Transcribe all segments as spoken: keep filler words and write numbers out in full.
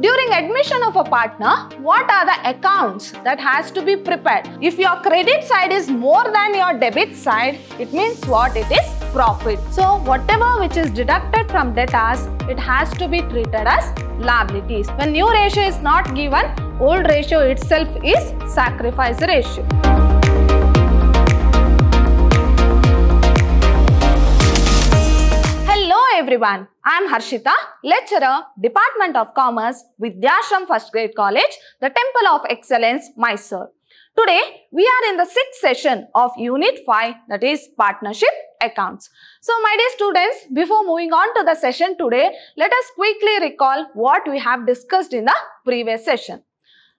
During admission of a partner, what are the accounts that has to be prepared? If your credit side is more than your debit side, it means what? It is profit. So whatever which is deducted from debtors, it has to be treated as liabilities. When new ratio is not given, old ratio itself is sacrifice ratio. Hello everyone, I am Harshita, lecturer, Department of Commerce, Vidyashram First Grade College, the Temple of Excellence, Mysore. Today, we are in the sixth session of Unit five, that is Partnership Accounts. So, my dear students, before moving on to the session today, let us quickly recall what we have discussed in the previous session.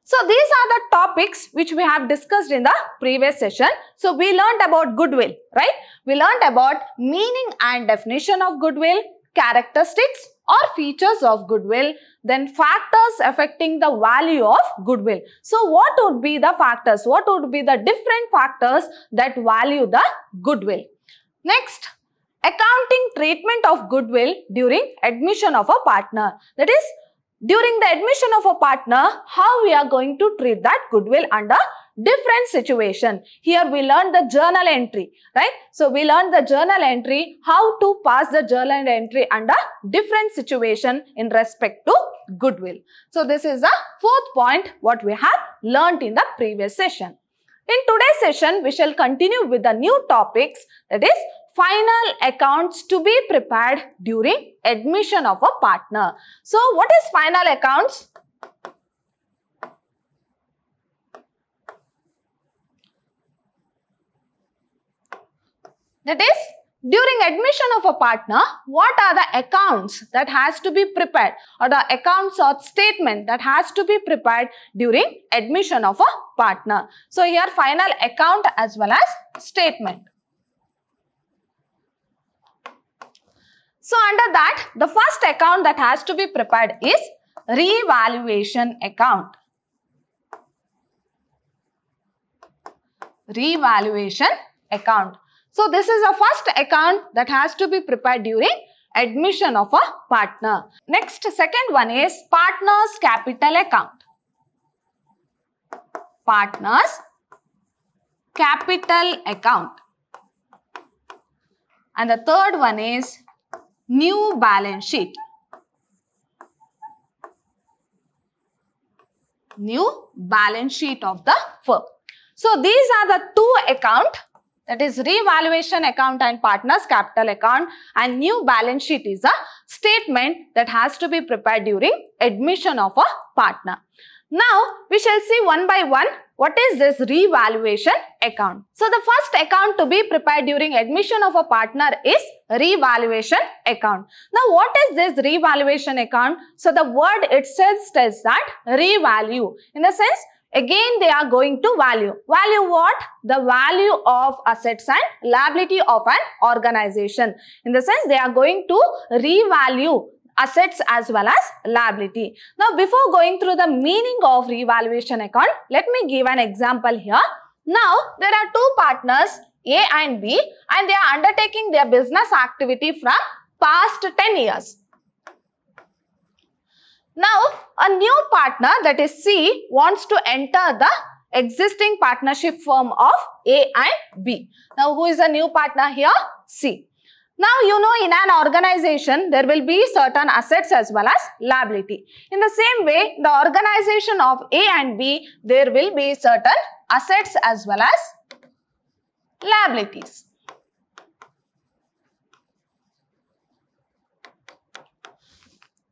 So, these are the topics which we have discussed in the previous session. So, we learnt about goodwill, right? We learnt about meaning and definition of goodwill, characteristics or features of goodwill, then factors affecting the value of goodwill. So, what would be the factors? What would be the different factors that value the goodwill? Next, accounting treatment of goodwill during admission of a partner. That is, during the admission of a partner, how we are going to treat that goodwill under different situation. Here we learned the journal entry, right? So we learned the journal entry, how to pass the journal entry under different situation in respect to goodwill. So this is the fourth point what we have learned in the previous session. In today's session, we shall continue with the new topics, that is, final accounts to be prepared during admission of a partner. So, what is final accounts? That is, during admission of a partner, what are the accounts that has to be prepared, or the accounts or statement that has to be prepared during admission of a partner. So, here final account as well as statement. So, under that, the first account that has to be prepared is revaluation account. Revaluation account. So, this is the first account that has to be prepared during admission of a partner. Next, second one is partner's capital account. Partner's capital account. And the third one is new balance sheet. New balance sheet of the firm. So, these are the two accounts, that is revaluation account and partner's capital account, and new balance sheet is a statement that has to be prepared during admission of a partner. Now, we shall see one by one what is this revaluation account. So, the first account to be prepared during admission of a partner is revaluation account. Now, what is this revaluation account? So, the word itself tells that revalue. In the sense, again, they are going to value. Value what? The value of assets and liability of an organization. In the sense, they are going to revalue assets as well as liability. Now, before going through the meaning of revaluation account, let me give an example here. Now, there are two partners, A and B, and they are undertaking their business activity from past ten years. Now, a new partner, that is C, wants to enter the existing partnership firm of A and B. Now, who is a new partner here? C. Now, you know, in an organization, there will be certain assets as well as liability. In the same way, the organization of A and B, there will be certain assets as well as liabilities.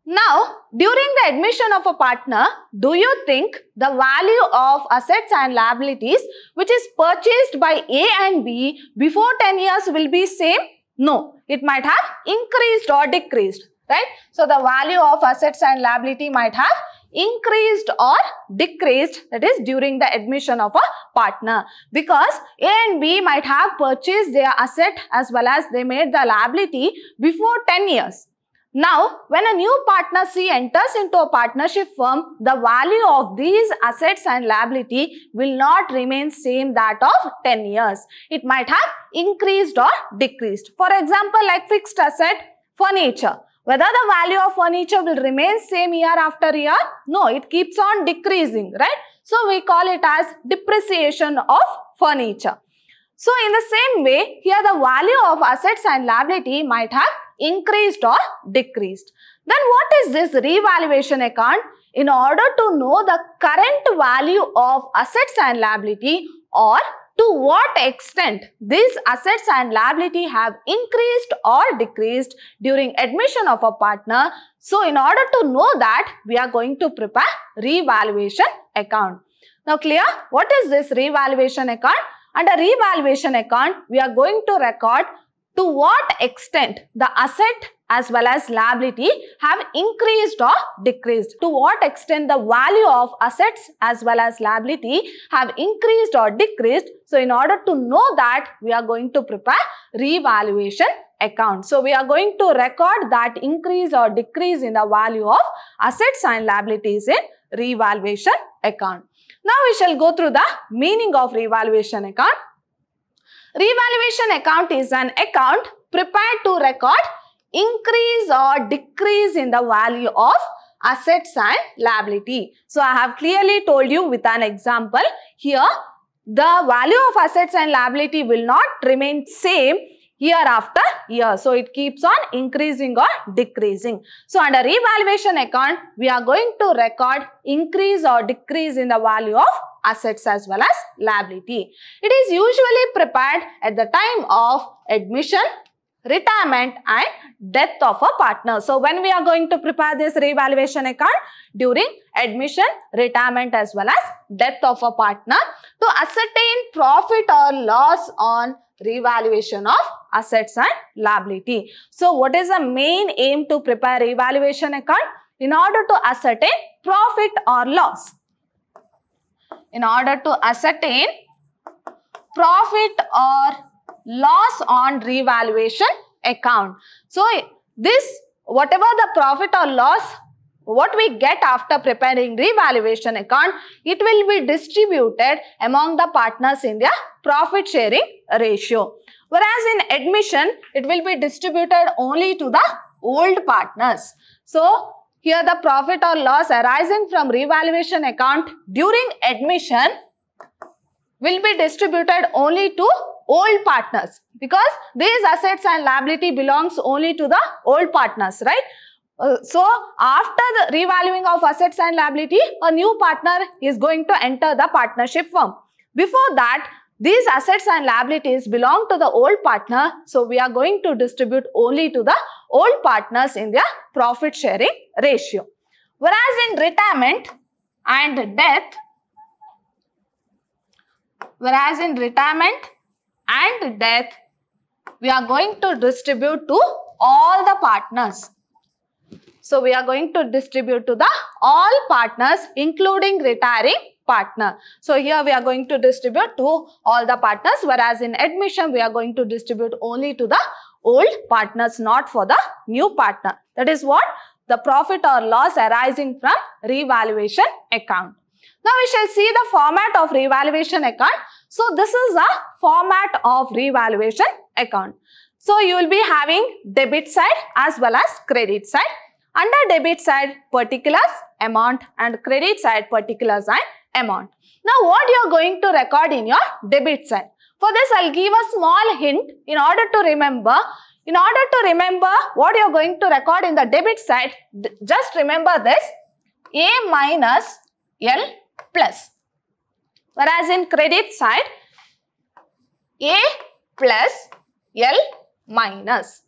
Now, during the admission of a partner, do you think the value of assets and liabilities which is purchased by A and B before ten years will be same? No, it might have increased or decreased, right? So, the value of assets and liability might have increased or decreased, that is during the admission of a partner, because A and B might have purchased their asset as well as they made the liability before ten years. Now, when a new partner C enters into a partnership firm, the value of these assets and liability will not remain same that of ten years. It might have increased or decreased. For example, like fixed asset, furniture. Whether the value of furniture will remain same year after year? No, it keeps on decreasing, right? So we call it as depreciation of furniture. So in the same way, here the value of assets and liability might have increased or decreased. Then what is this revaluation account? In order to know the current value of assets and liability, or to what extent these assets and liability have increased or decreased during admission of a partner. So in order to know that, we are going to prepare revaluation account. Now clear? What is this revaluation account? Under revaluation account, we are going to record to what extent the asset as well as liability have increased or decreased. To what extent the value of assets as well as liability have increased or decreased. So in order to know that, we are going to prepare revaluation account. So we are going to record that increase or decrease in the value of assets and liabilities in revaluation account. Now we shall go through the meaning of revaluation account. Revaluation account is an account prepared to record increase or decrease in the value of assets and liability. So I have clearly told you with an example. Here the value of assets and liability will not remain same year after year. So it keeps on increasing or decreasing. So under revaluation account, we are going to record increase or decrease in the value of assets as well as liability. It is usually prepared at the time of admission, retirement and death of a partner. So when we are going to prepare this revaluation account? During admission, retirement as well as death of a partner, to ascertain profit or loss on revaluation of assets and liability. So what is the main aim to prepare revaluation account? In order to ascertain profit or loss. In order to ascertain profit or loss on revaluation account. So this, whatever the profit or loss what we get after preparing revaluation account, it will be distributed among the partners in their profit sharing ratio. Whereas in admission, it will be distributed only to the old partners. So here the profit or loss arising from revaluation account during admission will be distributed only to old partners, because these assets and liability belongs only to the old partners, right? Uh, so after the revaluing of assets and liability, a new partner is going to enter the partnership firm. Before that, these assets and liabilities belong to the old partner. So we are going to distribute only to the old partners in their profit sharing ratio. Whereas in retirement and death, whereas in retirement and death, we are going to distribute to all the partners. So we are going to distribute to the all partners, including retiring partner. So here we are going to distribute to all the partners, whereas in admission, we are going to distribute only to the old partners, not for the new partner. That is what? The profit or loss arising from revaluation account. Now we shall see the format of revaluation account. So this is the format of revaluation account. So you will be having debit side as well as credit side. Under debit side, particulars, amount, and credit side, particulars and amount. Now what you are going to record in your debit side? For this, I'll give a small hint in order to remember. In order to remember what you are going to record in the debit side, just remember this: A minus L plus. Whereas in credit side, A plus L minus.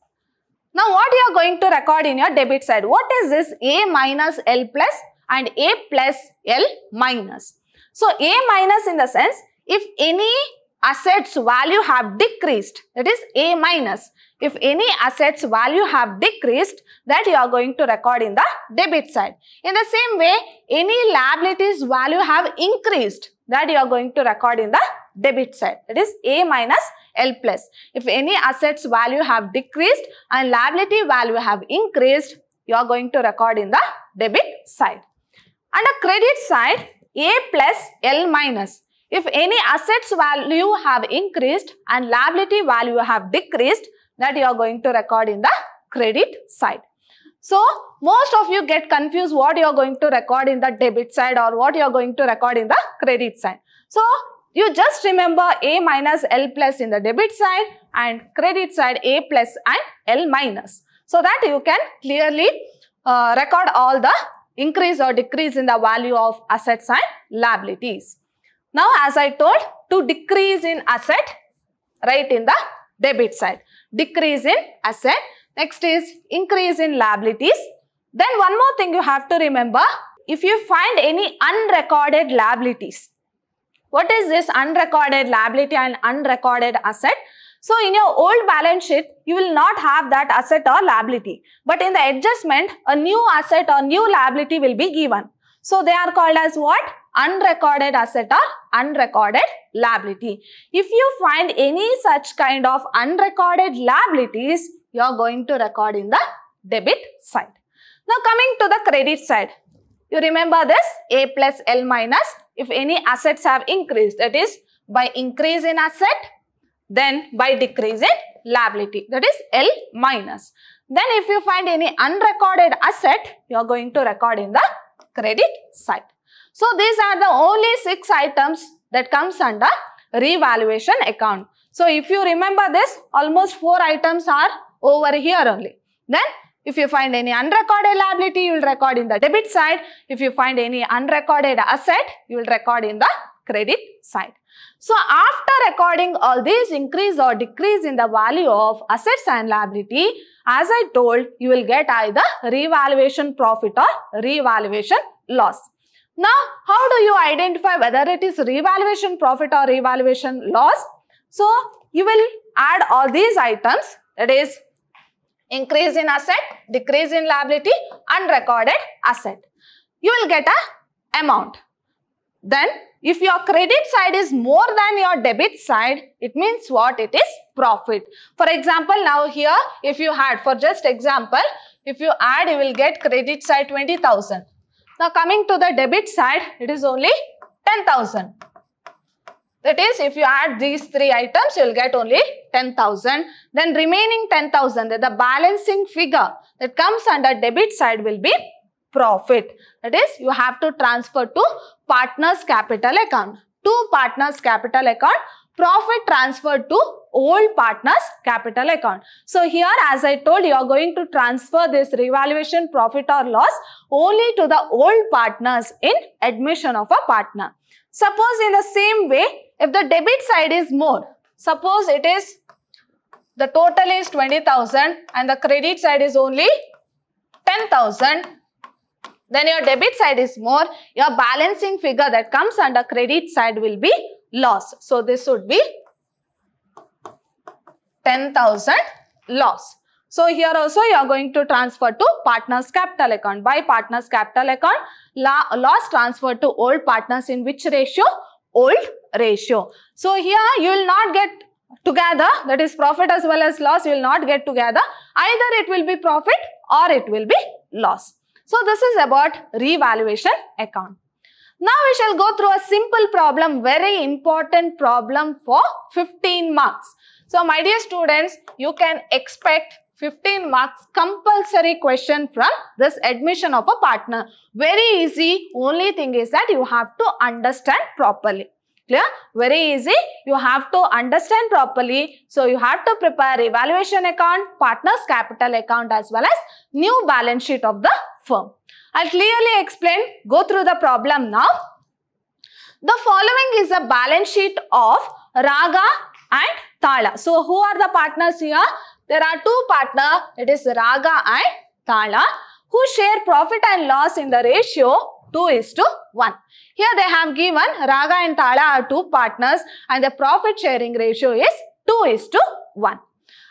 Now what you are going to record in your debit side? What is this A minus L plus and A plus L minus? So A minus in the sense, if any assets value have decreased, that is A minus. If any assets value have decreased, that you are going to record in the debit side. In the same way, any liabilities value have increased, that you are going to record in the debit side. That is A minus L plus. If any assets value have decreased and liability value have increased, you are going to record in the debit side. Under credit side, A plus L minus. If any assets value have increased and liability value have decreased, that you are going to record in the credit side. So most of you get confused what you are going to record in the debit side or what you are going to record in the credit side. So you just remember A minus L plus in the debit side and credit side A plus and L minus. So that you can clearly uh, record all the increase or decrease in the value of assets and liabilities. Now as I told, to decrease in asset, write in the debit side. Decrease in asset. Next is increase in liabilities. Then one more thing you have to remember, if you find any unrecorded liabilities. What is this unrecorded liability and unrecorded asset? So in your old balance sheet, you will not have that asset or liability. But in the adjustment, a new asset or new liability will be given. So they are called as what? Unrecorded asset or unrecorded liability. If you find any such kind of unrecorded liabilities, you are going to record in the debit side. Now coming to the credit side. You remember this A plus L minus. If any assets have increased, that is by increase in asset, then by decrease in liability, that is L minus. Then if you find any unrecorded asset, you are going to record in the credit side. So these are the only six items that comes under revaluation account. So if you remember this, almost four items are over here only. Then if you find any unrecorded liability, you will record in the debit side. If you find any unrecorded asset, you will record in the credit side. So after recording all these increase or decrease in the value of assets and liability, as I told, you will get either revaluation profit or revaluation loss. Now, how do you identify whether it is revaluation profit or revaluation loss? So you will add all these items, that is increase in asset, decrease in liability, unrecorded asset. You will get a amount. Then if your credit side is more than your debit side, it means what? It is profit. For example, now here, if you had, for just example, if you add, you will get credit side twenty thousand. Now coming to the debit side, it is only ten thousand. That is, if you add these three items, you will get only ten thousand. Then remaining ten thousand, the balancing figure that comes under debit side will be profit. That is, you have to transfer to partners capital account. To partners capital account, profit transferred to old partners capital account. So here, as I told, you are going to transfer this revaluation profit or loss only to the old partners in admission of a partner. Suppose in the same way, if the debit side is more, suppose it is, the total is twenty thousand and the credit side is only ten thousand, then your debit side is more, your balancing figure that comes under credit side will be loss. So this would be ten thousand loss. So here also you are going to transfer to partners capital account. By partners capital account, loss transferred to old partners in which ratio? Old ratio. So here you will not get together, that is profit as well as loss, you will not get together. Either it will be profit or it will be loss. So this is about revaluation account. Now we shall go through a simple problem, very important problem for fifteen marks. So my dear students, you can expect fifteen marks compulsory question from this admission of a partner. Very easy, only thing is that you have to understand properly. Clear? Very easy, you have to understand properly. So you have to prepare revaluation account, partner's capital account as well as new balance sheet of the firm. I'll clearly explain, go through the problem now. The following is a balance sheet of Raga and Tala. So who are the partners here? There are two partners, it is Raga and Tala, who share profit and loss in the ratio two is to one. Here they have given Raga and Tala are two partners and the profit sharing ratio is two is to one.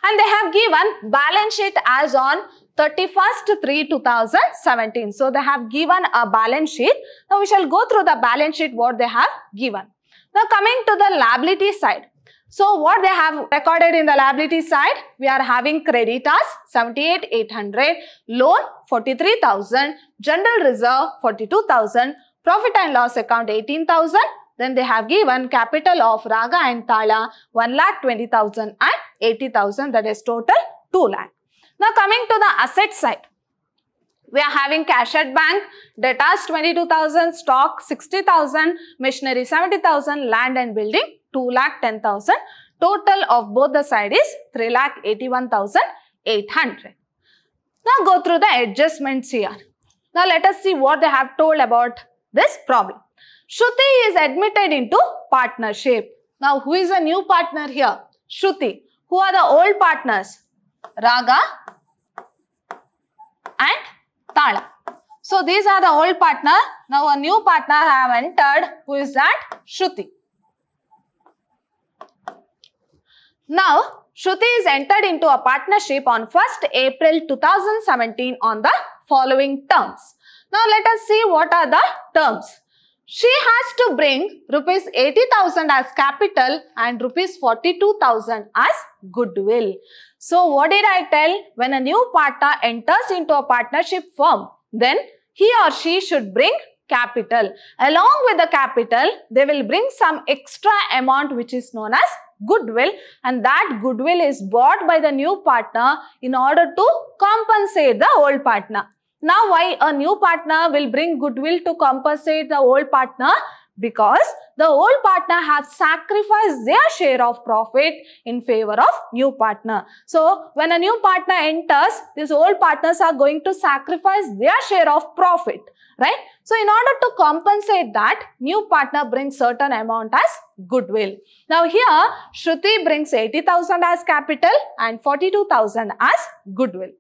And they have given balance sheet as on thirty-first March two thousand seventeen. So they have given a balance sheet. Now we shall go through the balance sheet what they have given. Now coming to the liability side. So what they have recorded in the liability side, we are having creditors seventy-eight thousand eight hundred, loan forty-three thousand, general reserve forty-two thousand, profit and loss account eighteen thousand. Then they have given capital of Raga and Tala one lakh twenty thousand and eighty thousand, that is total two lakh. Now coming to the asset side, We are having cash at bank, debtors twenty-two thousand, stock sixty thousand, machinery seventy thousand, land and building two lakh ten thousand. Total of both the side is three lakh eighty-one thousand eight hundred. Now go through the adjustments here. Now let us see what they have told about this problem. Shruti is admitted into partnership. Now who is a new partner here? Shruti. Who are the old partners? Raga and Tala. So these are the old partner. Now a new partner have entered. Who is that? Shruti. Now Shruti is entered into a partnership on first April two thousand seventeen on the following terms. Now let us see what are the terms. She has to bring rupees eighty thousand as capital and rupees forty-two thousand as goodwill. So what did I tell? When a new partner enters into a partnership firm, then he or she should bring capital. Along with the capital, they will bring some extra amount which is known as goodwill, and that goodwill is bought by the new partner in order to compensate the old partner. Now, why a new partner will bring goodwill to compensate the old partner? Because the old partner have sacrificed their share of profit in favor of new partner. So, when a new partner enters, these old partners are going to sacrifice their share of profit, right? So, in order to compensate that, new partner brings certain amount as goodwill. Now, here Shruti brings eighty thousand as capital and forty-two thousand as goodwill.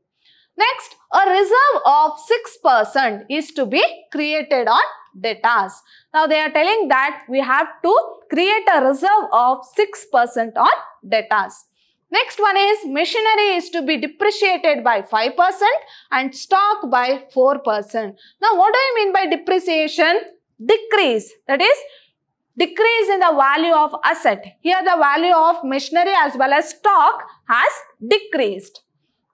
Next, a reserve of six percent is to be created on debtors. Now, they are telling that we have to create a reserve of six percent on debtors. Next one is machinery is to be depreciated by five percent and stock by four percent. Now, what do you mean by depreciation? Decrease. That is, decrease in the value of asset. Here, the value of machinery as well as stock has decreased.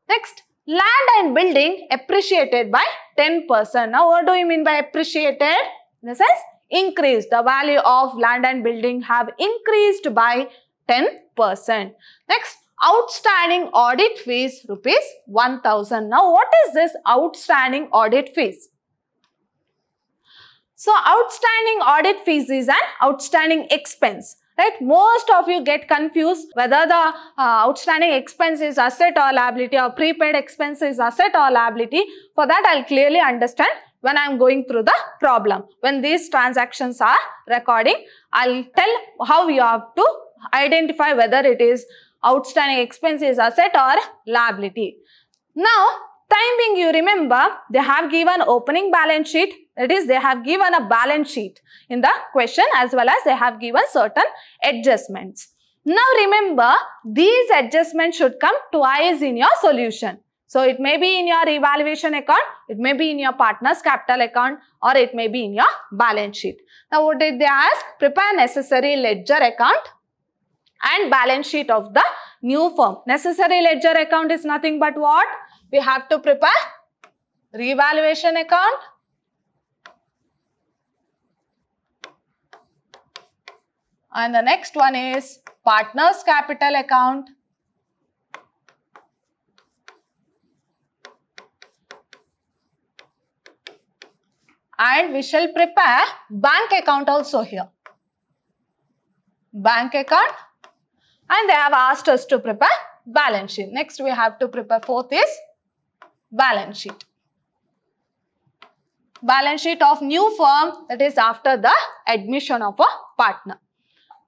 Next, land and building appreciated by ten percent. Now, what do you mean by appreciated? In the sense, increase. The value of land and building have increased by ten percent. Next, outstanding audit fees, rupees one thousand. Now, what is this outstanding audit fees? So, outstanding audit fees is an outstanding expense. Right? Most of you get confused whether the uh, outstanding expense is asset or liability, or prepaid expense is asset or liability. For that, I'll clearly understand when I'm going through the problem. When these transactions are recording, I'll tell how you have to identify whether it is outstanding expense is asset or liability. Now, time being, you remember, they have given opening balance sheet. That is, they have given a balance sheet in the question as well as they have given certain adjustments. Now remember, these adjustments should come twice in your solution. So it may be in your evaluation account, it may be in your partner's capital account, or it may be in your balance sheet. Now what did they ask? Prepare necessary ledger account and balance sheet of the new firm. Necessary ledger account is nothing but what? We have to prepare revaluation account, and the next one is partner's capital account, and we shall prepare bank account also here. Bank account, and they have asked us to prepare balance sheet. Next we have to prepare, fourth is balance sheet. Balance sheet of new firm, that is after the admission of a partner.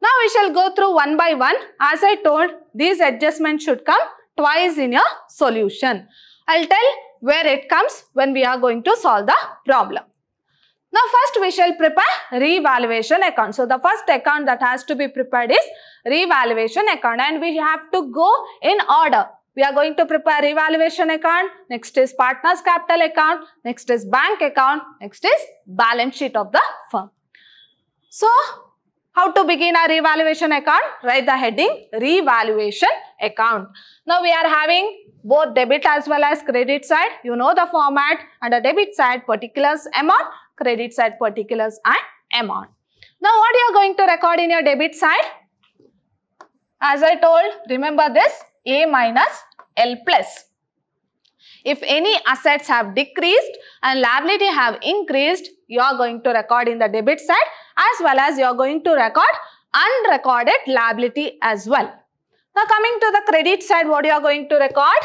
Now we shall go through one by one. As I told, these adjustments should come twice in your solution. I'll tell where it comes when we are going to solve the problem. Now first we shall prepare revaluation account. So the first account that has to be prepared is revaluation account, and we have to go in order. We are going to prepare revaluation account, next is partner's capital account, next is bank account, next is balance sheet of the firm. So, how to begin our revaluation account? Write the heading revaluation account. Now, we are having both debit as well as credit side. You know the format. Under debit side, particulars, amount, credit side, particulars and amount. Now, what you are going to record in your debit side? As I told, remember this. A minus L plus. If any assets have decreased and liability have increased, you are going to record in the debit side as well as you are going to record unrecorded liability as well. Now coming to the credit side, what you are going to record?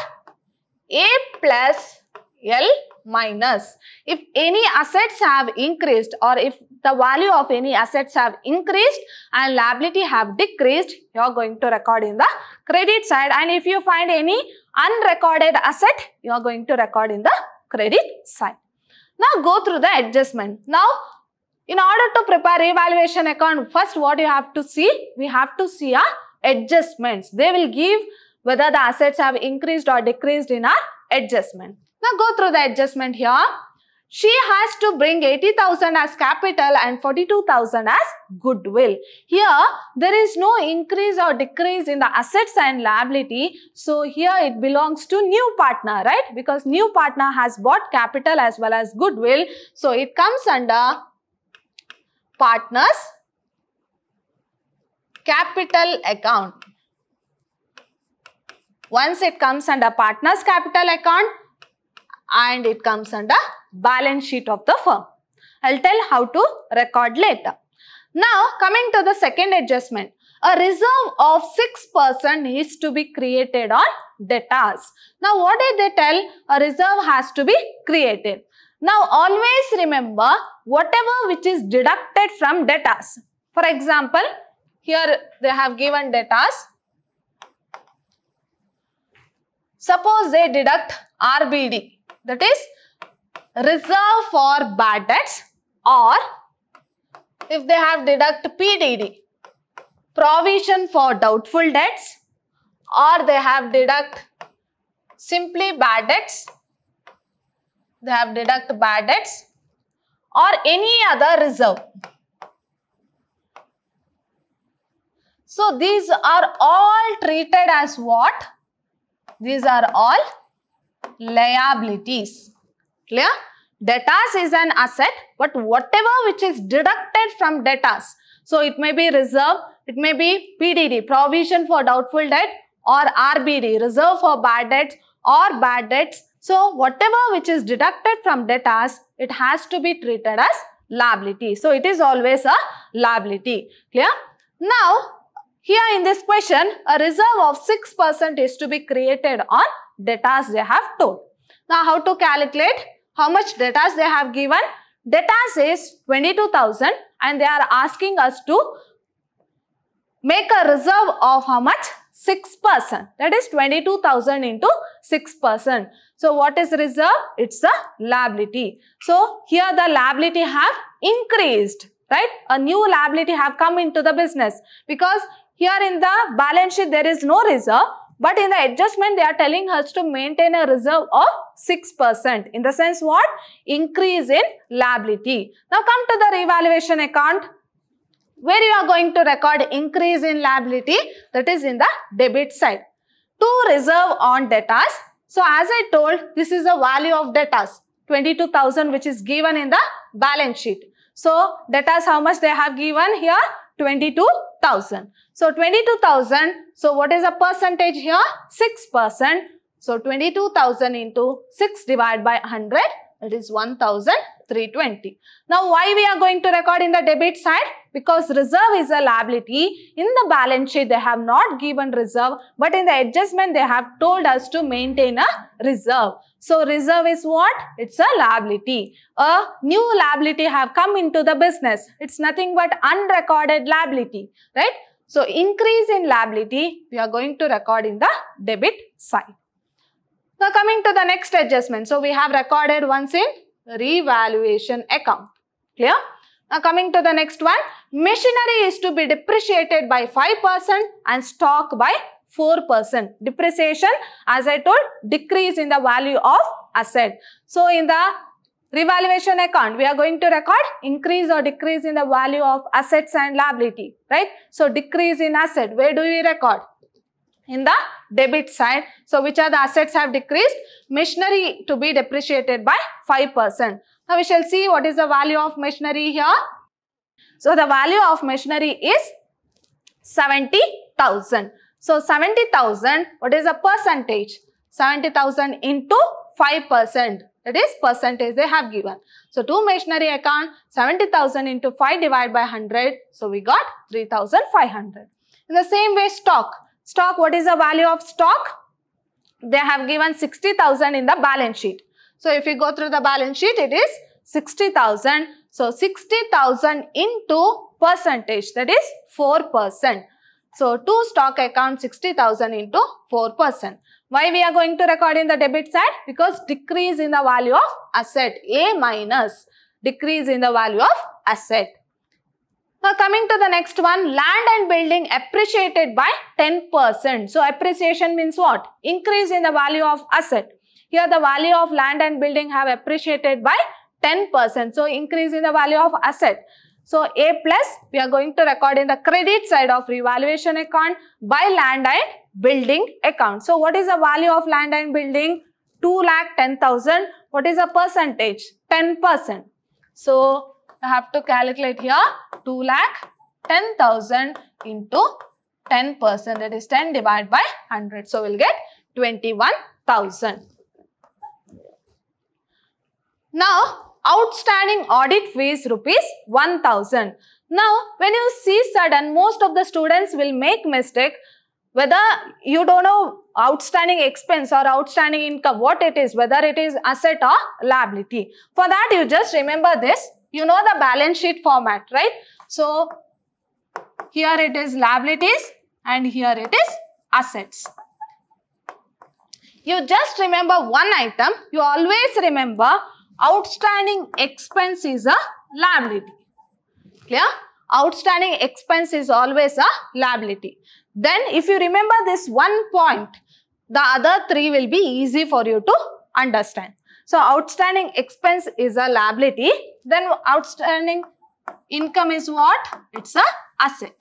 A plus L minus. If any assets have increased or if the value of any assets have increased and liability have decreased, you are going to record in the credit side. And if you find any unrecorded asset, you are going to record in the credit side. Now go through the adjustment. Now in order to prepare revaluation account, first what you have to see, we have to see our adjustments. They will give whether the assets have increased or decreased in our adjustment. Now go through the adjustment here. She has to bring eighty thousand as capital and forty-two thousand as goodwill. Here, there is no increase or decrease in the assets and liability. So, here it belongs to new partner, right? Because new partner has bought capital as well as goodwill. So, it comes under partners capital account. Once it comes under partners capital account, and it comes under balance sheet of the firm. I'll tell how to record later. Now coming to the second adjustment, a reserve of six percent is to be created on debtors. Now what did they tell? A reserve has to be created. Now always remember, whatever which is deducted from debtors. For example, here they have given debtors. Suppose they deduct R B D. That is reserve for bad debts, or if they have deduct P D D, provision for doubtful debts, or they have deduct simply bad debts, they have deduct bad debts or any other reserve. So these are all treated as what? These are all liabilities. Clear? Debtors is an asset, but whatever which is deducted from debtors, so it may be reserve, it may be P D D, provision for doubtful debt, or R B D, reserve for bad debts or bad debts. So whatever which is deducted from debtors, it has to be treated as liability. So it is always a liability. Clear? Now here in this question, a reserve of six percent is to be created on debtors, they have told. Now how to calculate how much debtors they have given? Debtors is twenty-two thousand and they are asking us to make a reserve of how much? six percent. That is twenty-two thousand into six percent. So what is reserve? It's a liability. So here the liability have increased, right? A new liability have come into the business, because here in the balance sheet there is no reserve. But in the adjustment, they are telling us to maintain a reserve of six percent. In the sense what? Increase in liability. Now come to the revaluation account, where you are going to record increase in liability, that is in the debit side. To reserve on debtors. So as I told, this is the value of debtors, twenty-two thousand, which is given in the balance sheet. So debtors, how much they have given here? twenty-two thousand. So twenty-two thousand. So what is the percentage here? six percent. So twenty-two thousand into six divided by one hundred. That is one thousand three hundred twenty. Now why we are going to record in the debit side? Because reserve is a liability. In the balance sheet they have not given reserve. But in the adjustment they have told us to maintain a reserve. So reserve is what? It's a liability. A new liability have come into the business. It's nothing but unrecorded liability, right? So increase in liability we are going to record in the debit side. Now coming to the next adjustment. So we have recorded once in revaluation account. Clear? Now coming to the next one. Machinery is to be depreciated by five percent and stock by four percent. Depreciation, as I told, decrease in the value of asset. So in the revaluation account, we are going to record increase or decrease in the value of assets and liability, right? So decrease in asset, where do we record? In the debit side. So which are the assets have decreased? Machinery to be depreciated by five percent. Now we shall see what is the value of machinery here. So the value of machinery is seventy thousand. So seventy thousand, what is the percentage? seventy thousand into five percent. That is percentage they have given. So two machinery account, seventy thousand into five divided by one hundred. So we got three thousand five hundred. In the same way, stock. Stock, what is the value of stock? They have given sixty thousand in the balance sheet. So if you go through the balance sheet, it is sixty thousand. So sixty thousand into percentage, that is four percent. So two stock account, sixty thousand into four percent. Why we are going to record in the debit side? Because decrease in the value of asset, A minus, decrease in the value of asset. Now coming to the next one, land and building appreciated by ten percent. So appreciation means what? Increase in the value of asset. Here the value of land and building have appreciated by ten percent. So increase in the value of asset. So A plus we are going to record in the credit side of revaluation account by land and building account. So what is the value of land and building? two lakh ten thousand. What is the percentage? ten percent. So I have to calculate here two lakh ten thousand into ten percent, that is ten divided by one hundred. So we'll get twenty-one thousand. Now outstanding audit fees rupees one thousand. Now when you see sudden, most of the students will make mistake whether you don't know outstanding expense or outstanding income, what it is, whether it is asset or liability. For that you just remember this. You know the balance sheet format, right? So here it is liabilities and here it is assets. You just remember one item. You always remember outstanding expense is a liability. Clear? Outstanding expense is always a liability. Then if you remember this one point, the other three will be easy for you to understand. So outstanding expense is a liability. Then outstanding income is what? It's a asset.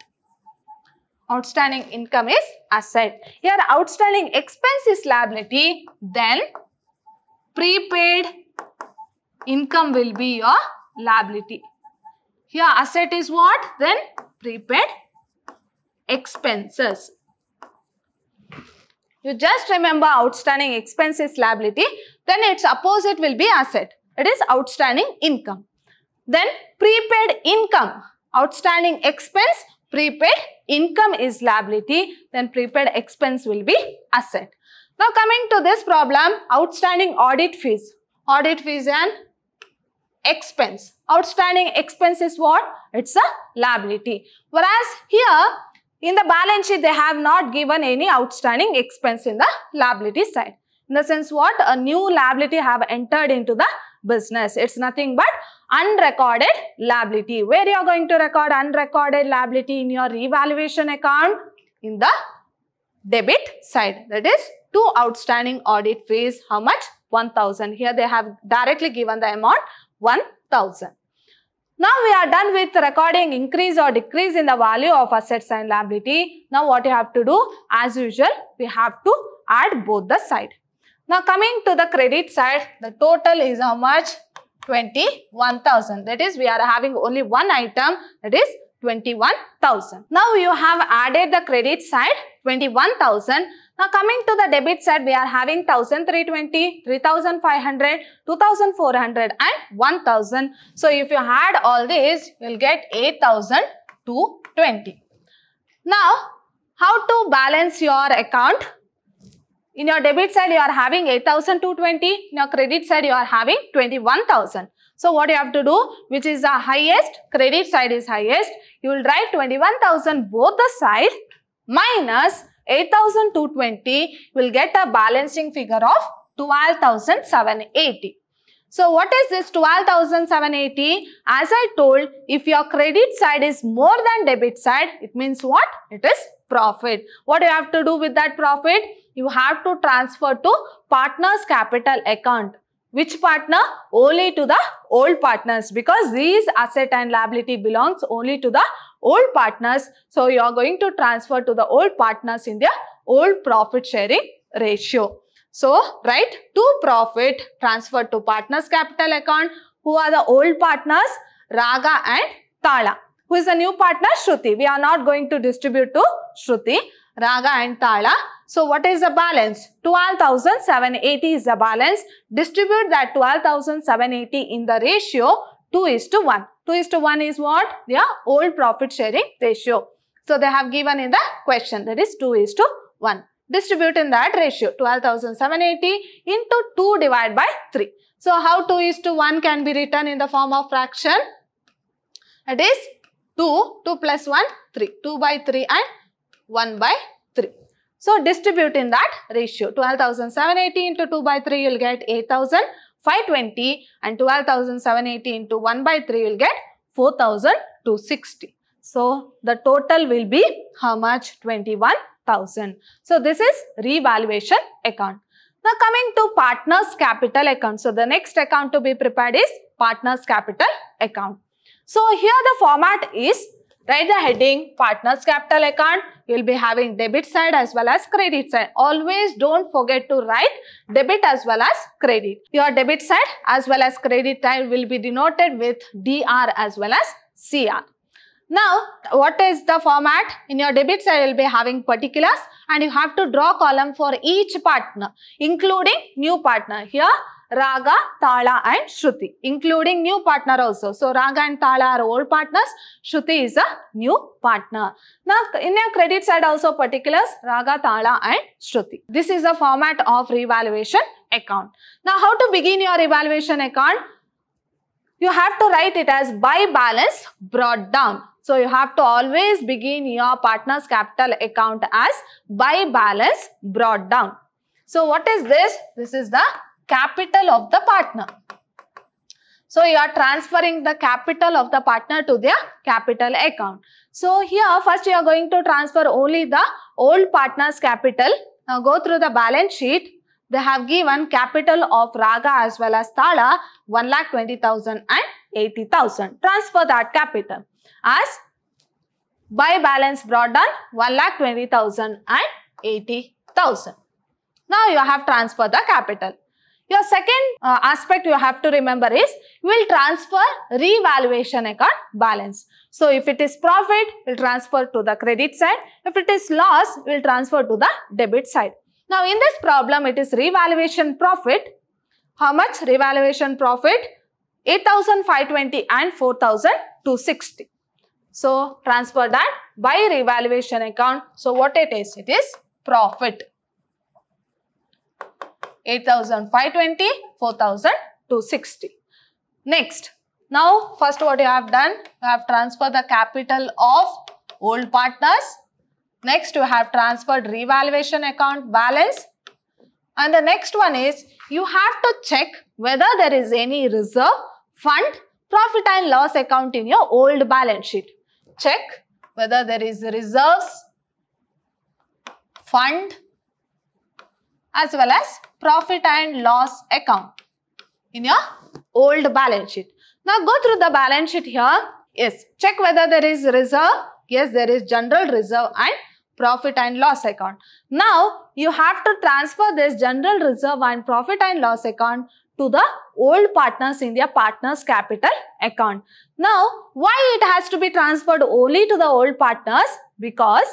Outstanding income is asset. Here outstanding expense is liability. Then prepaid income will be your liability. Here asset is what? Then prepaid expenses. You just remember outstanding expense is liability. Then its opposite will be asset. It is outstanding income. Then prepaid income, outstanding expense, prepaid income is liability, then prepaid expense will be asset. Now coming to this problem, outstanding audit fees, audit fees and expense. Outstanding expense is what? It's a liability. Whereas here in the balance sheet, they have not given any outstanding expense in the liability side. In the sense what? A new liability have entered into the business. It's nothing but unrecorded liability. Where you are going to record unrecorded liability? In your revaluation account in the debit side. That is two outstanding audit fees. How much? one thousand. Here they have directly given the amount one thousand. Now we are done with recording increase or decrease in the value of assets and liability. Now what you have to do? As usual, we have to add both the side. Now coming to the credit side, the total is how much? twenty-one thousand. That is, we are having only one item, that is twenty-one thousand. Now you have added the credit side, twenty-one thousand. Now coming to the debit side, we are having one thousand three hundred twenty, three thousand five hundred, two thousand four hundred and one thousand. So if you add all these, you will get eight thousand two hundred twenty. Now how to balance your account? In your debit side, you are having eight thousand two hundred twenty. In your credit side, you are having twenty-one thousand. So what you have to do, which is the highest, credit side is highest. You will write twenty-one thousand both the side minus eight thousand two hundred twenty. You will get a balancing figure of twelve thousand seven hundred eighty. So what is this twelve thousand seven hundred eighty? As I told, if your credit side is more than debit side, it means what? It is profit. What do you have to do with that profit? You have to transfer to partner's capital account. Which partner? Only to the old partners, because these asset and liability belongs only to the old partners. So you are going to transfer to the old partners in their old profit sharing ratio. So write to profit transfer to partner's capital account. Who are the old partners? Raga and Tala. Who is the new partner? Shruti. We are not going to distribute to Shruti. Raga and Tala. So what is the balance? twelve thousand seven hundred eighty is the balance. Distribute that twelve thousand seven hundred eighty in the ratio two is to one. two is to one is what? Their old profit sharing ratio. So they have given in the question, that is two is to one. Distribute in that ratio twelve thousand seven hundred eighty into two divided by three. So how two is to one can be written in the form of fraction? That is two, two plus one, three. two by three and one by three. So distribute in that ratio. twelve thousand seven hundred eighty into two by three you will get eight thousand five hundred twenty, and twelve thousand seven hundred eighty into one by three you will get four thousand two hundred sixty. So the total will be how much? twenty-one thousand. So this is revaluation account. Now coming to partners capital account. So the next account to be prepared is partners capital account. So here the format is, write the heading partners capital account. You will be having debit side as well as credit side. Always don't forget to write debit as well as credit. Your debit side as well as credit side will be denoted with D R as well as C R. Now, what is the format? In your debit side, you will be having particulars, and you have to draw column for each partner, including new partner. Here, Raga, Tala and Shruti, including new partner also. So, Raga and Tala are old partners. Shruti is a new partner. Now, in your credit side also particulars, Raga, Tala and Shruti. This is the format of revaluation account. Now, how to begin your revaluation account? You have to write it as by balance brought down. So you have to always begin your partner's capital account as by balance brought down. So what is this? This is the capital of the partner. So you are transferring the capital of the partner to their capital account. So here first you are going to transfer only the old partner's capital. Now go through the balance sheet. They have given capital of Raga as well as Tala one lakh twenty thousand and eighty thousand. Transfer that capital as by balance brought down one lakh twenty thousand and eighty thousand. Now you have transferred the capital. Your second uh, aspect you have to remember is, you will transfer revaluation account balance. So if it is profit, you will transfer to the credit side. If it is loss, you will transfer to the debit side. Now in this problem, it is revaluation profit. How much revaluation profit? eight thousand five hundred twenty and four thousand two hundred sixty. So transfer that by revaluation account. So what it is? It is profit. eight thousand five hundred twenty, four thousand two hundred sixty. Next, now first what you have done? You have transferred the capital of old partners. Next, you have transferred revaluation account balance. And the next one is, you have to check whether there is any reserve, fund, profit and loss account in your old balance sheet. Check whether there is reserves, fund as well as profit and loss account in your old balance sheet. Now go through the balance sheet here. Yes, check whether there is reserve. Yes, there is general reserve and profit and loss account. Now, you have to transfer this general reserve and profit and loss account to the old partners in their partners capital account. Now, why it has to be transferred only to the old partners? Because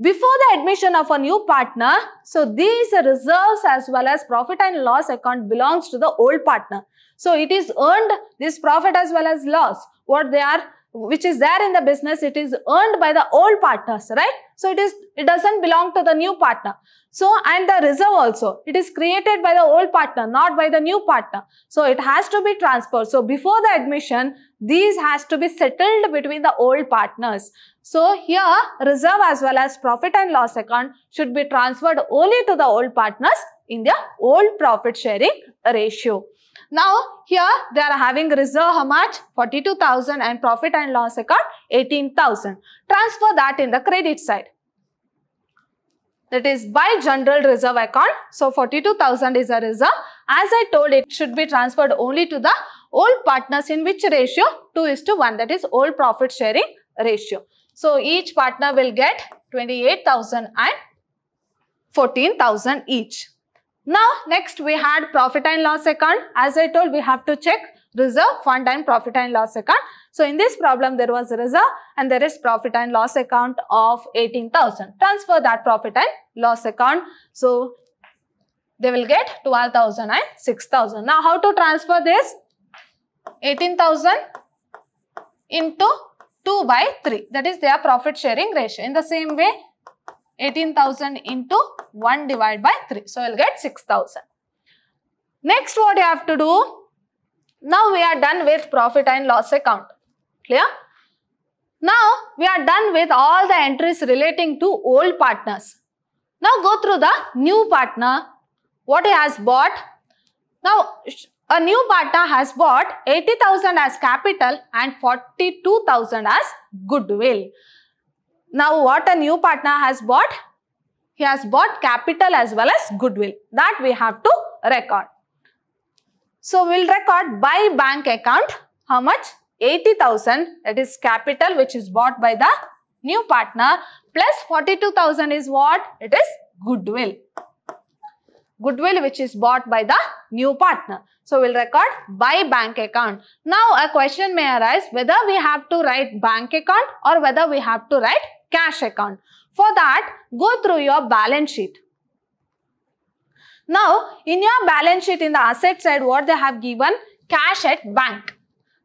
before the admission of a new partner, so these reserves as well as profit and loss account belongs to the old partner. So it is earned, this profit as well as loss, what they are, which is there in the business, it is earned by the old partners, right? So it is, it doesn't belong to the new partner. So, and the reserve also, it is created by the old partner, not by the new partner. So it has to be transferred. So before the admission, these has to be settled between the old partners. So here, reserve as well as profit and loss account should be transferred only to the old partners in their old profit sharing ratio. Now, here they are having reserve how much? forty-two thousand and profit and loss account eighteen thousand. Transfer that in the credit side. That is by general reserve account. So, forty-two thousand is a reserve. As I told, it should be transferred only to the old partners in which ratio? two is to one. That is old profit sharing ratio. So, each partner will get twenty-eight thousand and fourteen thousand each. Now, next we had profit and loss account. As I told, we have to check reserve fund and profit and loss account. So in this problem there was a reserve and there is profit and loss account of eighteen thousand. Transfer that profit and loss account. So they will get twelve thousand and six thousand. Now how to transfer this eighteen thousand into two by three, that is their profit sharing ratio. In the same way eighteen thousand into one divided by three, so we'll get six thousand. Next what you have to do, now we are done with profit and loss account, clear? Now we are done with all the entries relating to old partners. Now go through the new partner, what he has bought. Now a new partner has bought eighty thousand as capital and forty-two thousand as goodwill. Now what a new partner has bought? He has bought capital as well as goodwill. That we have to record. So we'll record by bank account how much? eighty thousand, that is capital which is bought by the new partner, plus forty-two thousand is what? It is goodwill. Goodwill which is bought by the new partner. So we'll record by bank account. Now a question may arise whether we have to write bank account or whether we have to write cash account. For that, go through your balance sheet. Now in your balance sheet, in the asset side, what they have given? Cash at bank.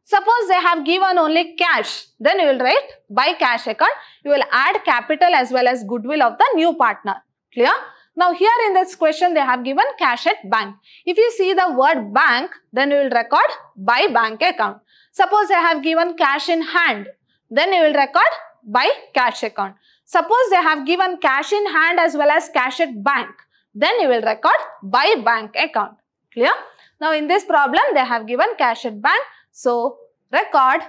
Suppose they have given only cash, then you will write by cash account. You will add capital as well as goodwill of the new partner. Clear? Now here in this question they have given cash at bank. If you see the word bank, then you will record by bank account. Suppose they have given cash in hand, then you will record by cash account. Suppose they have given cash in hand as well as cash at bank, then you will record by bank account. Clear? Now in this problem they have given cash at bank. So record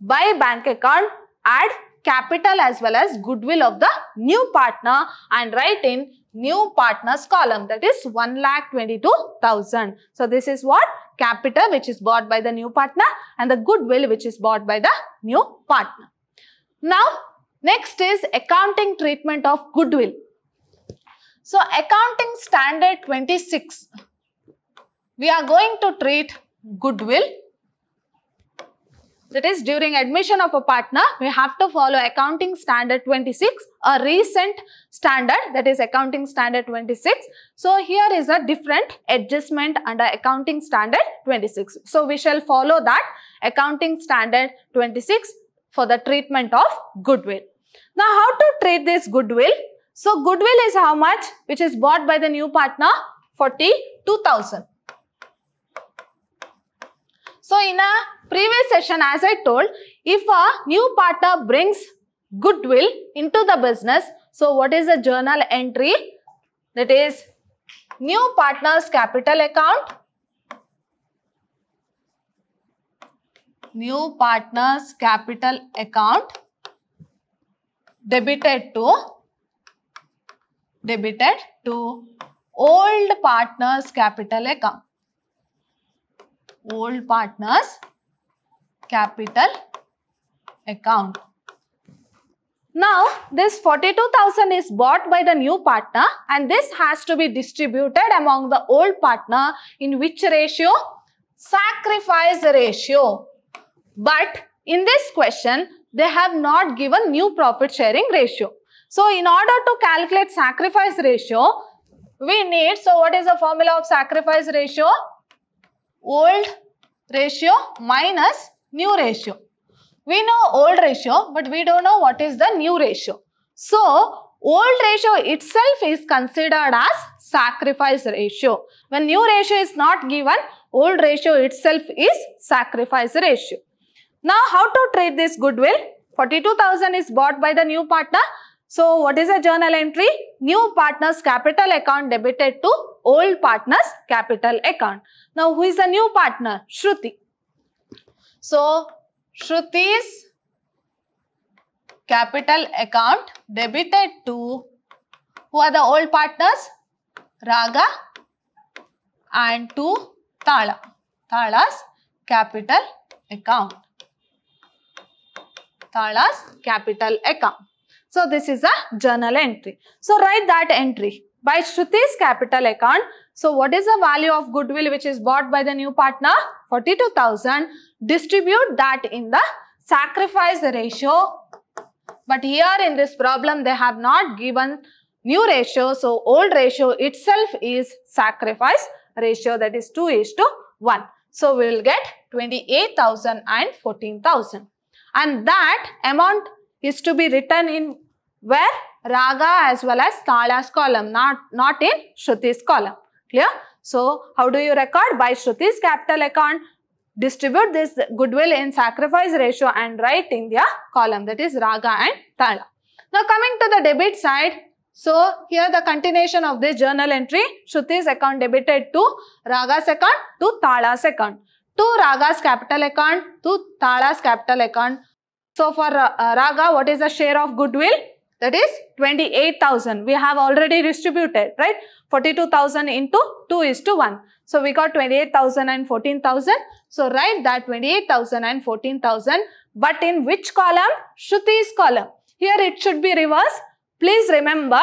by bank account, add capital as well as goodwill of the new partner and write in new partners column, that is one lakh twenty-two thousand. So this is what? Capital which is bought by the new partner and the goodwill which is bought by the new partner. Now next is accounting treatment of goodwill. So Accounting Standard twenty-six, we are going to treat goodwill. That is, during admission of a partner, we have to follow Accounting Standard twenty-six, a recent standard, that is Accounting Standard twenty-six. So here is a different adjustment under Accounting Standard twenty-six. So we shall follow that Accounting Standard twenty-six for the treatment of goodwill. Now how to treat this goodwill? So goodwill is how much? Which is bought by the new partner? forty-two thousand. So in a previous session, as I told, if a new partner brings goodwill into the business, so what is the journal entry? That is new partner's capital account, new partner's capital account debited to, debited to old partner's capital account. Old partners capital account. Now this forty-two thousand is bought by the new partner and this has to be distributed among the old partner in which ratio? Sacrifice ratio. But in this question they have not given new profit sharing ratio. So in order to calculate sacrifice ratio we need, so what is the formula of sacrifice ratio? Old ratio minus new ratio. We know old ratio, but we don't know what is the new ratio. So old ratio itself is considered as sacrifice ratio. When new ratio is not given, old ratio itself is sacrifice ratio. Now how to treat this goodwill? forty-two thousand is bought by the new partner. So what is the journal entry? New partner's capital account debited to old partner's capital account. Now who is the new partner? Shruti. So Shruti's capital account debited to, who are the old partners? Raga and to Tala. Tala's capital account. Tala's capital account. So this is a journal entry. So write that entry by Shruti's capital account. So what is the value of goodwill which is bought by the new partner? forty-two thousand. Distribute that in the sacrifice ratio. But here in this problem they have not given new ratio. So old ratio itself is sacrifice ratio, that is two is to one. So we will get twenty-eight thousand and fourteen thousand. And that amount is to be written in where? Raga as well as Tala's column, not, not in Shruti's column. Clear? So how do you record? By Shruti's capital account, distribute this goodwill in sacrifice ratio and write in their column, that is Raga and Tala. Now coming to the debit side. So here the continuation of this journal entry, Shruti's account debited to Raga's account to Tala's account. To Raga's capital account, to Tala's capital account. So for uh, Raga, what is the share of goodwill? That is twenty-eight thousand. We have already distributed, right? forty-two thousand into two is to one. So we got twenty-eight thousand and fourteen thousand. So write that twenty-eight thousand and fourteen thousand. But in which column? Shruti's column. Here it should be reverse. Please remember,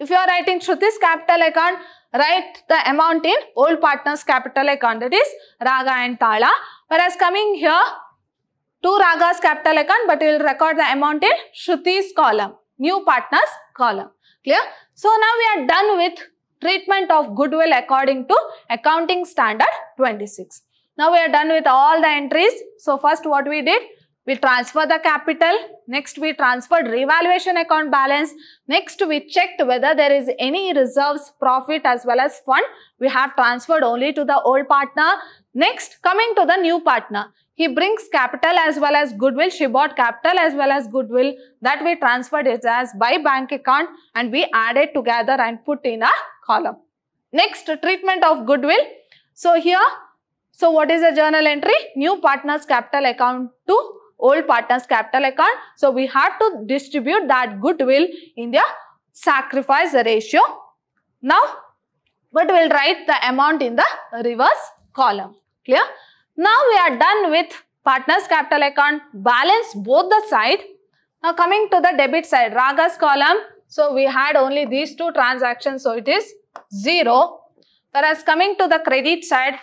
if you are writing Shruti's capital account, write the amount in old partner's capital account, that is Raga and Tala. Whereas coming here to Raga's capital account, but we will record the amount in Shruti's column, new partner's column. Clear? So now we are done with treatment of goodwill according to Accounting Standard twenty-six. Now we are done with all the entries. So first what we did? We transfer the capital, next we transferred revaluation account balance, next we checked whether there is any reserves, profit as well as fund. We have transferred only to the old partner. Next, coming to the new partner, he brings capital as well as goodwill, she bought capital as well as goodwill, that we transferred it as by bank account and we added together and put in a column. Next, treatment of goodwill. So here, so what is the journal entry? New partner's capital account to old partner's capital account. So we have to distribute that goodwill in their sacrifice ratio. Now, but we'll write the amount in the reverse column. Clear? Now we are done with partner's capital account, balance both the side. Now coming to the debit side, Raga's column. So we had only these two transactions, so it is zero. Whereas coming to the credit side,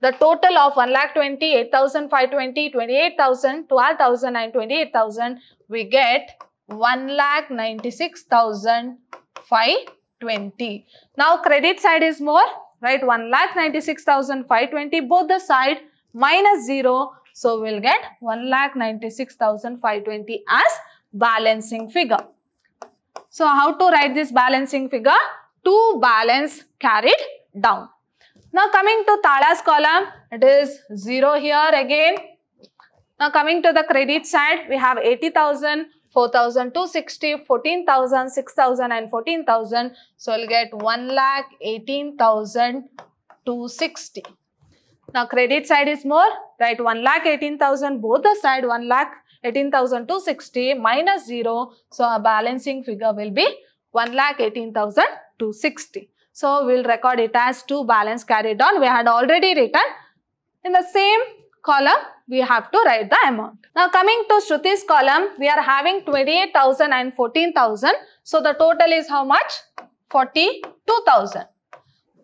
the total of one lakh twenty-eight thousand five hundred twenty, twenty-eight thousand, twelve thousand and twenty-eight thousand, we get one lakh ninety-six thousand five hundred twenty. Now credit side is more, right? one lakh ninety-six thousand five hundred twenty, both the side minus zero. So we'll get one lakh ninety-six thousand five hundred twenty as balancing figure. So how to write this balancing figure? To balance carried down. Now coming to Tala's column, it is zero here again. Now coming to the credit side, we have eighty thousand, four thousand two hundred sixty, fourteen thousand, six thousand and fourteen thousand. So we'll get one lakh eighteen thousand two hundred sixty. Now credit side is more, right? one lakh eighteen thousand, both the side one lakh eighteen thousand two hundred sixty minus zero. So our balancing figure will be one lakh eighteen thousand two hundred sixty. So we'll record it as to balance carried on. We had already written in the same column. We have to write the amount. Now coming to Shruti's column, we are having twenty-eight thousand and fourteen thousand. So the total is how much? forty-two thousand.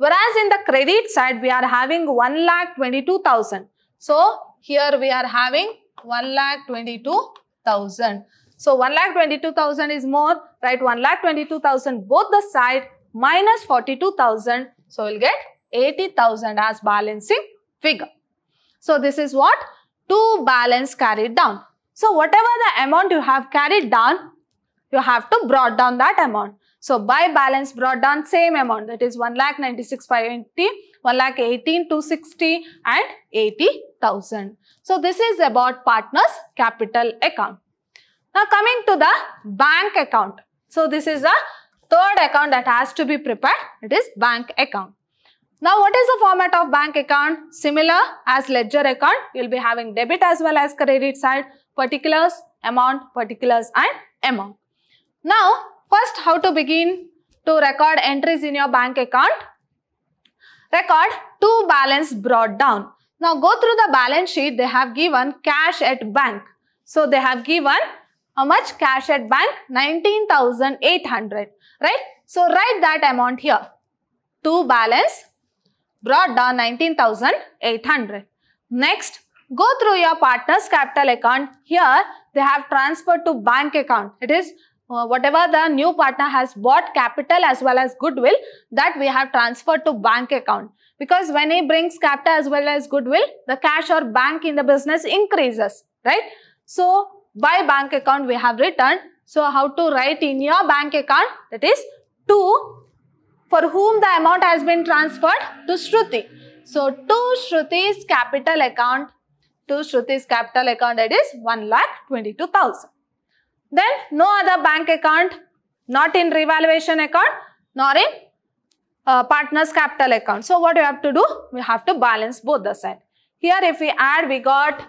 Whereas in the credit side, we are having one lakh twenty-two thousand. So here we are having one lakh twenty-two thousand. So one lakh twenty-two thousand is more, right? one lakh twenty-two thousand both the side minus forty-two thousand. So we'll get eighty thousand as balancing figure. So this is what? To balance carried down. So whatever the amount you have carried down, you have to brought down that amount. So by balance brought down same amount, that is one lakh ninety-six thousand five hundred twenty, one lakh eighteen thousand two hundred sixty and eighty thousand. So this is about partner's capital account. Now coming to the bank account. So this is a third account that has to be prepared, it is bank account. Now what is the format of bank account? Similar as ledger account, you will be having debit as well as credit side, particulars, amount, particulars and amount. Now first, how to begin to record entries in your bank account? Record to balance brought down. Now go through the balance sheet, they have given cash at bank. So they have given how much? Cash at bank nineteen thousand eight hundred, right? So write that amount here. To balance brought down nineteen thousand eight hundred. Next, go through your partner's capital account. Here they have transferred to bank account. It is uh, whatever the new partner has bought, capital as well as goodwill, that we have transferred to bank account. Because when he brings capital as well as goodwill, the cash or bank in the business increases, right? So by bank account we have written. So how to write in your bank account? That is to for whom the amount has been transferred, to Shruti. So to Shruti's capital account, to Shruti's capital account, it is one lakh twenty-two thousand. Then no other bank account, not in revaluation account, nor in uh, partner's capital account. So what you have to do? We have to balance both the side. Here if we add, we got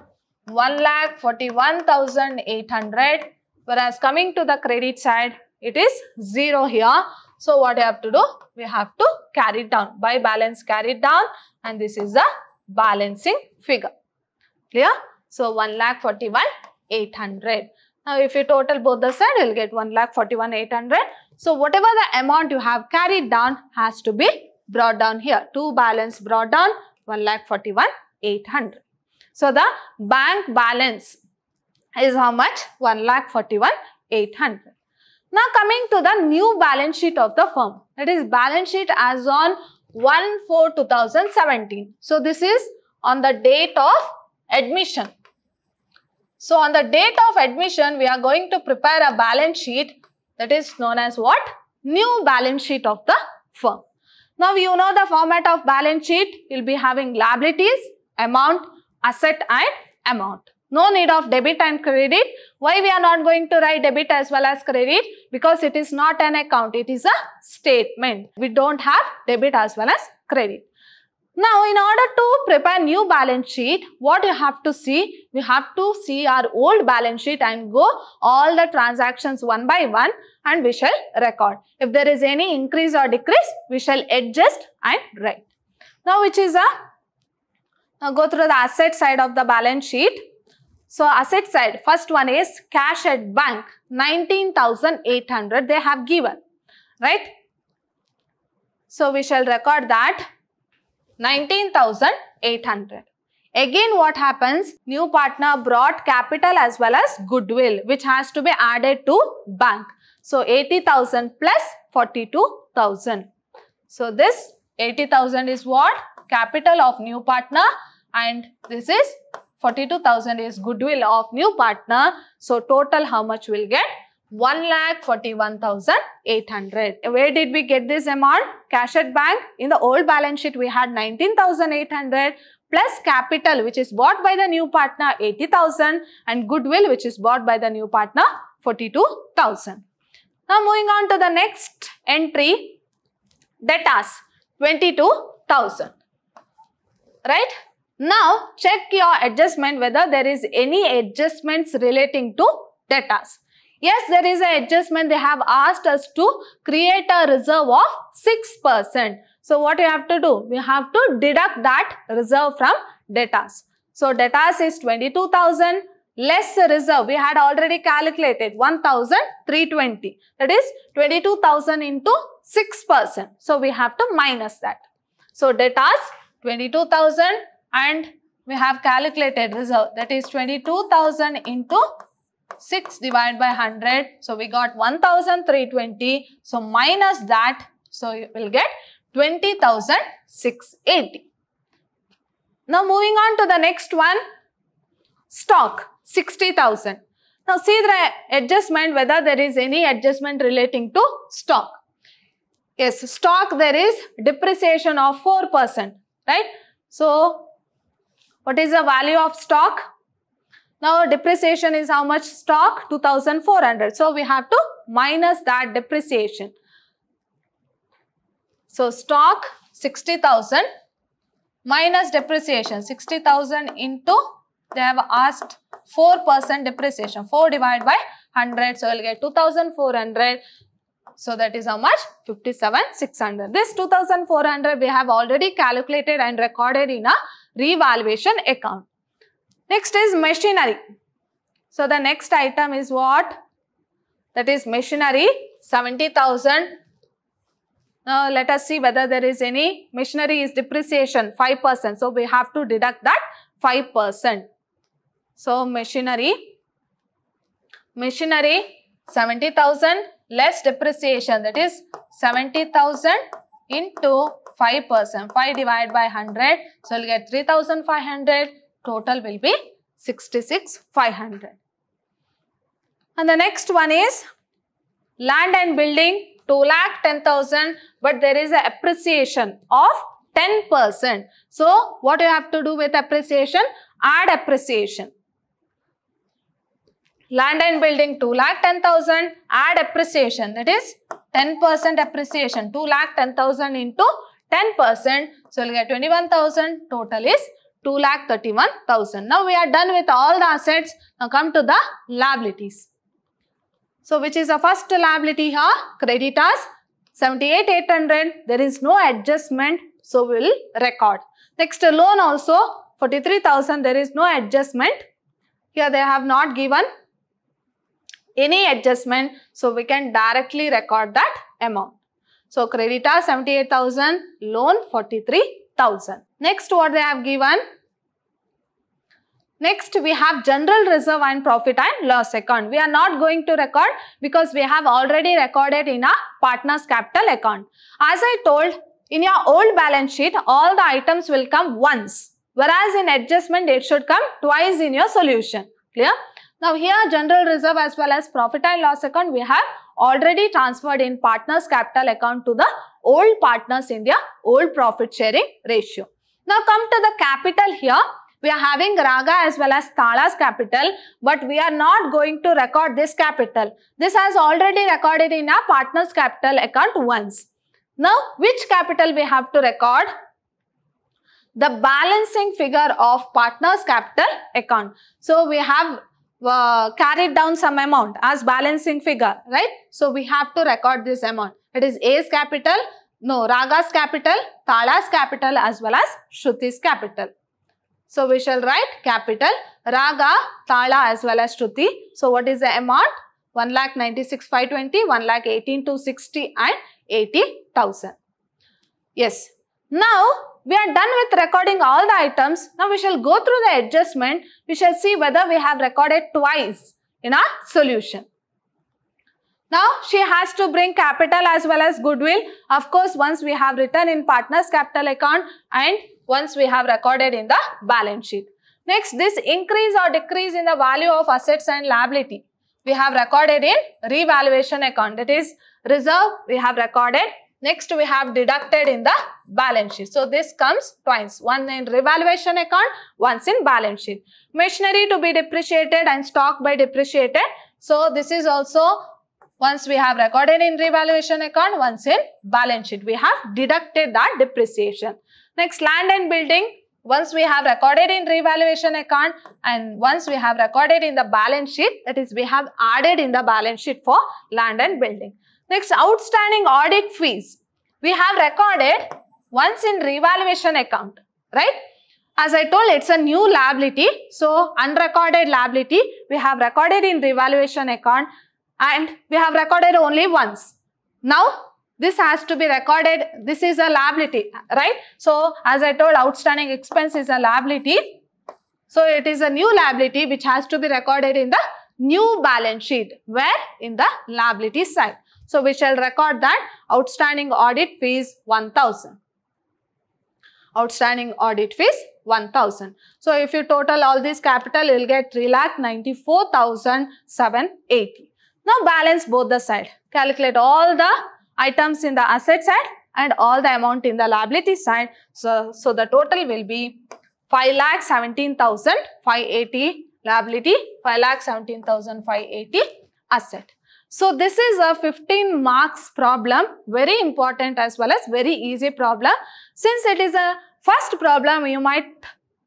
one lakh forty-one thousand eight hundred, whereas coming to the credit side, it is zero here. So what you have to do? We have to carry it down. By balance, carry it down, and this is the balancing figure. Clear? So one lakh forty-one thousand eight hundred. Now if you total both the sides, you will get one lakh forty-one thousand eight hundred. So whatever the amount you have carried down has to be brought down here. To balance brought down one lakh forty-one thousand eight hundred. So the bank balance is how much? one lakh forty-one thousand eight hundred. Now coming to the new balance sheet of the firm. That is balance sheet as on one four two thousand seventeen. So this is on the date of admission. So on the date of admission, we are going to prepare a balance sheet that is known as what? New balance sheet of the firm. Now you know the format of balance sheet. You'll be having liabilities, amount, asset and amount. No need of debit and credit. Why we are not going to write debit as well as credit? Because it is not an account, it is a statement. We don't have debit as well as credit. Now, in order to prepare new balance sheet, what you have to see? We have to see our old balance sheet and go all the transactions one by one, and we shall record. If there is any increase or decrease, we shall adjust and write. Now, which is a, now go through the asset side of the balance sheet. So asset side, first one is cash at bank nineteen thousand eight hundred they have given, right? So we shall record that nineteen thousand eight hundred. Again what happens? New partner brought capital as well as goodwill, which has to be added to bank. So eighty thousand plus forty-two thousand. So this eighty thousand is what? Capital of new partner, and this is forty-two thousand is goodwill of new partner. So total how much will get? one lakh forty-one thousand eight hundred. Where did we get this amount? Cash at bank. In the old balance sheet we had nineteen thousand eight hundred plus capital which is bought by the new partner eighty thousand and goodwill which is bought by the new partner forty-two thousand. Now moving on to the next entry, debtors twenty-two thousand, right? Now check your adjustment, whether there is any adjustments relating to debtors. Yes, there is an adjustment. They have asked us to create a reserve of six percent. So what you have to do? We have to deduct that reserve from debtors. So debtors is twenty-two thousand less reserve. We had already calculated one thousand three hundred twenty. That is twenty-two thousand into six percent. So we have to minus that. So debtors twenty-two thousand. And we have calculated reserve, that is twenty-two thousand into six divided by one hundred. So we got one thousand three hundred twenty. So minus that. So you will get twenty thousand six hundred eighty. Now moving on to the next one. Stock sixty thousand. Now see the adjustment, whether there is any adjustment relating to stock. Yes, stock there is depreciation of four percent. Right. So what is the value of stock? Now depreciation is how much? Stock two thousand four hundred. So we have to minus that depreciation. So stock sixty thousand minus depreciation sixty thousand into, they have asked four percent depreciation, four divided by one hundred. So we will get two thousand four hundred. So that is how much? fifty-seven thousand six hundred. This two thousand four hundred we have already calculated and recorded in a revaluation account. Next is machinery. So the next item is what? That is machinery, seventy thousand. Now let us see whether there is any. Machinery is depreciation, five percent. So we have to deduct that five percent. So machinery, machinery seventy thousand less depreciation, that is seventy thousand into five percent. five divided by one hundred. So we'll get three thousand five hundred. Total will be sixty-six thousand five hundred. And the next one is land and building, two lakh ten thousand, but there is an appreciation of ten percent. So what you have to do with appreciation? Add appreciation. Land and building two lakh ten thousand, add appreciation, that is ten percent appreciation, two lakh ten thousand into ten percent. So we'll get twenty-one thousand, total is two lakh thirty-one thousand. Now we are done with all the assets. Now come to the liabilities. So which is the first liability here? Creditors, seventy-eight thousand eight hundred. There is no adjustment, so we will record. Next loan also forty-three thousand. There is no adjustment. Here they have not given any adjustment, so we can directly record that amount. So creditor seventy-eight thousand, loan forty-three thousand. Next what they have given? Next, we have general reserve and profit and loss account. We are not going to record because we have already recorded in a partner's capital account. As I told, in your old balance sheet, all the items will come once. Whereas in adjustment, it should come twice in your solution. Clear? Now here, general reserve as well as profit and loss account, we have already transferred in partner's capital account to the old partners in their old profit sharing ratio. Now come to the capital here. We are having Raga as well as Tala's capital, but we are not going to record this capital. This has already recorded in our partner's capital account once. Now, which capital we have to record? The balancing figure of partner's capital account. So, we have uh, carried down some amount as balancing figure, right? So, we have to record this amount. It is A's capital, no, Raga's capital, Tala's capital as well as Shruti's capital. So we shall write capital, Raga, Tala as well as Shruti. So what is the amount? one lakh ninety-six thousand five hundred twenty, one lakh eighteen thousand two hundred sixty and eighty thousand. Yes. Now we are done with recording all the items. Now we shall go through the adjustment. We shall see whether we have recorded twice in our solution. Now she has to bring capital as well as goodwill. Of course, once we have written in partner's capital account and once we have recorded in the balance sheet. Next, this increase or decrease in the value of assets and liability, we have recorded in revaluation account, that is reserve, we have recorded. Next, we have deducted in the balance sheet. So this comes twice, one in revaluation account, once in balance sheet. Machinery to be depreciated and stock by depreciated. So this is also once we have recorded in revaluation account, once in balance sheet, we have deducted that depreciation. Next, land and building, once we have recorded in revaluation account and once we have recorded in the balance sheet, that is we have added in the balance sheet for land and building. Next, outstanding audit fees, we have recorded once in revaluation account, right? As I told, it's a new liability, so unrecorded liability, we have recorded in revaluation account and we have recorded only once. Now, this has to be recorded. This is a liability, right? So, as I told, outstanding expense is a liability. So, it is a new liability which has to be recorded in the new balance sheet. Where? In the liability side. So, we shall record that outstanding audit fees one thousand. Outstanding audit fees one thousand. So, if you total all this capital, you will get three lakh ninety-four thousand seven hundred eighty. Now, balance both the side. Calculate all the items in the asset side and all the amount in the liability side. So, so the total will be five lakh seventeen thousand five hundred eighty liability, five lakh seventeen thousand five hundred eighty asset. So this is a fifteen marks problem, very important as well as very easy problem. Since it is a first problem, you might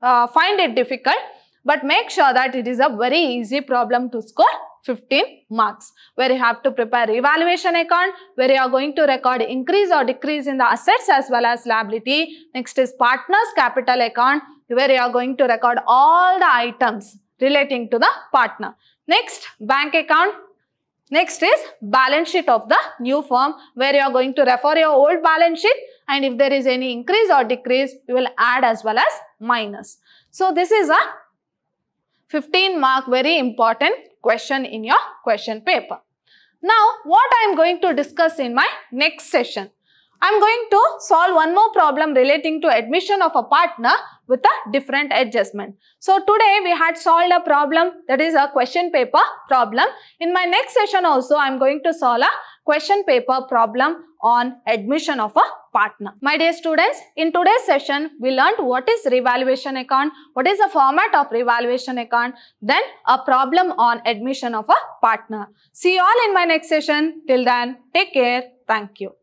uh, find it difficult, but make sure that it is a very easy problem to score fifteen marks, where you have to prepare revaluation account, where you are going to record increase or decrease in the assets as well as liability. Next is partner's capital account, where you are going to record all the items relating to the partner. Next, bank account. Next is balance sheet of the new firm, where you are going to refer your old balance sheet, and if there is any increase or decrease, you will add as well as minus. So this is a fifteen mark very important question in your question paper. Now, what I am going to discuss in my next session, I am going to solve one more problem relating to admission of a partner with a different adjustment. So today we had solved a problem, that is a question paper problem. In my next session also, I am going to solve a question paper problem on admission of a partner. My dear students, in today's session, we learnt what is revaluation account, what is the format of revaluation account, then a problem on admission of a partner. See you all in my next session. Till then, take care. Thank you.